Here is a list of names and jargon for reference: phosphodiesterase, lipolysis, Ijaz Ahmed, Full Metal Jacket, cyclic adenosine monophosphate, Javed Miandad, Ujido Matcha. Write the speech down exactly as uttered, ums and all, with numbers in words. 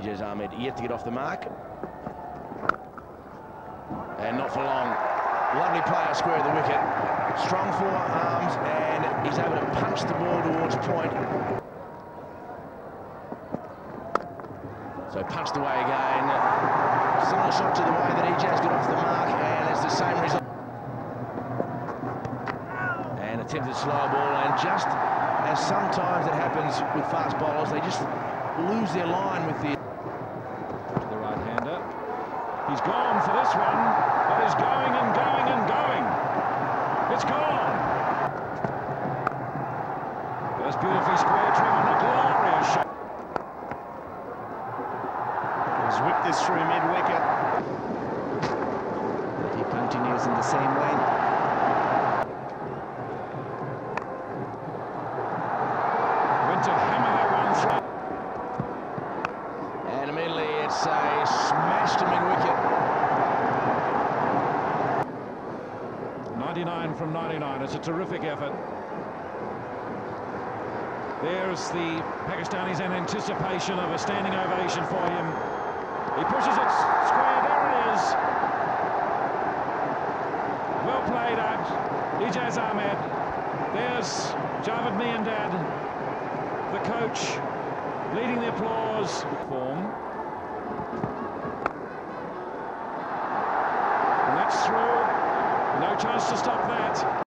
Ijaz Ahmed yet to get off the mark. And not for long. Lovely player square of the wicket. Strong forearms, and he's able to punch the ball towards point. So punched away again. Similar shot to the way that Ijaz got off the mark, and it's the same result. And attempted slow ball, and just as sometimes it happens with fast bowlers, they just lose their line with the... To the right-hander. He's gone for this one, but he's going and going and going. It's gone. That's beautifully square trim and a glorious shot. He's whipped this through mid-wicket. He continues in the same way. From ninety-nine, it's a terrific effort. There's the Pakistanis in anticipation of a standing ovation for him. He pushes it square, there it is. Well played, Ijaz Ahmed. There's Javed Miandad, the coach, leading the applause. Form. And that's through. No chance to stop that.